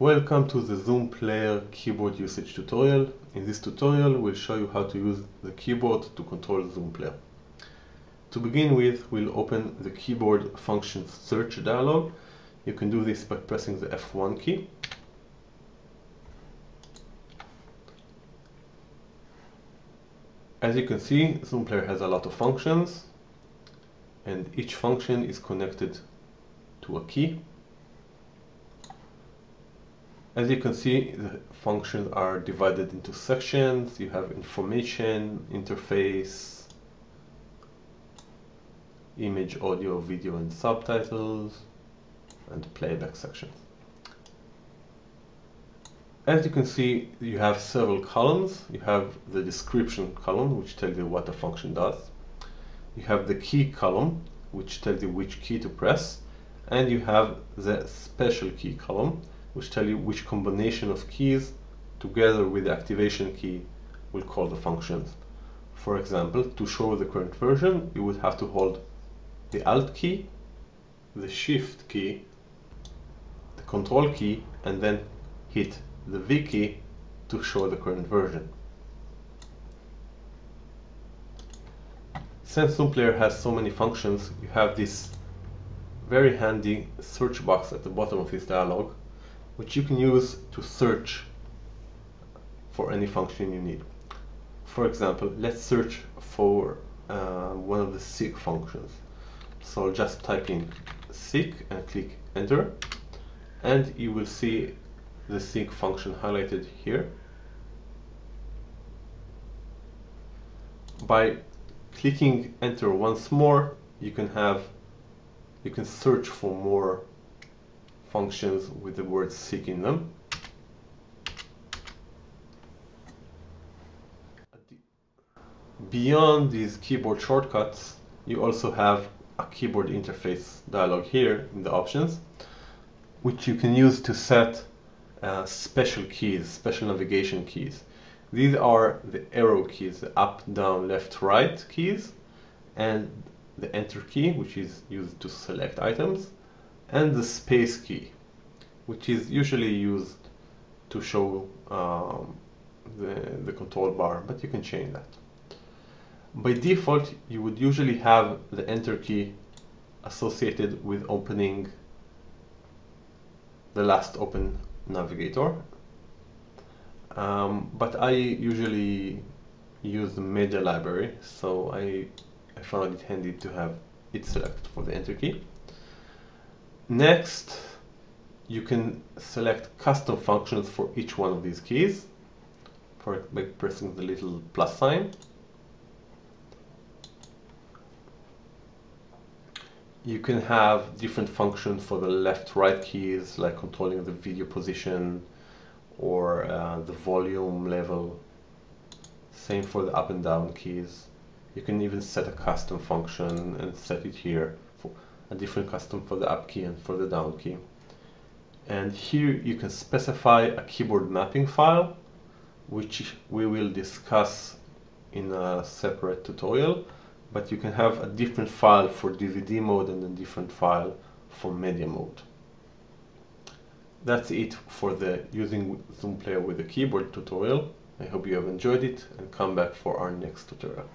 Welcome to the Zoom Player keyboard usage tutorial. In this tutorial we'll show you how to use the keyboard to control Zoom Player. To begin with, we'll open the keyboard function search dialog. You can do this by pressing the F1 key. As you can see, Zoom Player has a lot of functions and each function is connected to a key. As you can see, the functions are divided into sections. You have information, interface, image, audio, video, and subtitles, and playback sections. As you can see, you have several columns. You have the description column, which tells you what the function does. You have the key column, which tells you which key to press. And you have the special key column, which tell you which combination of keys together with the activation key will call the functions. For example, to show the current version, you would have to hold the Alt key, the Shift key, the Control key, and then hit the V key to show the current version. Since Zoom Player has so many functions, you have this very handy search box at the bottom of this dialog, which you can use to search for any function you need. For example, let's search for one of the seek functions. So I'll just type in seek and click enter, and you will see the seek function highlighted here. By clicking enter once more, you can search for more functions with the word seek in them. Beyond these keyboard shortcuts, you also have a keyboard interface dialog here in the options, which you can use to set special keys, special navigation keys. These are the arrow keys, the up, down, left, right keys, and the enter key, which is used to select items, and the space key, which is usually used to show the control bar, but you can change that. By default, you would usually have the enter key associated with opening the last open navigator, but I usually use the media library, so I found it handy to have it selected for the enter key. Next, you can select custom functions for each one of these keys by pressing the little plus sign. You can have different functions for the left-right keys, like controlling the video position or the volume level. Same for the up and down keys. You can even set a custom function and set it here. A different custom for the up key and for the down key. And here you can specify a keyboard mapping file, which we will discuss in a separate tutorial, but you can have a different file for DVD mode and a different file for media mode. That's it for the using Zoom Player with the keyboard tutorial. I hope you have enjoyed it, and come back for our next tutorial.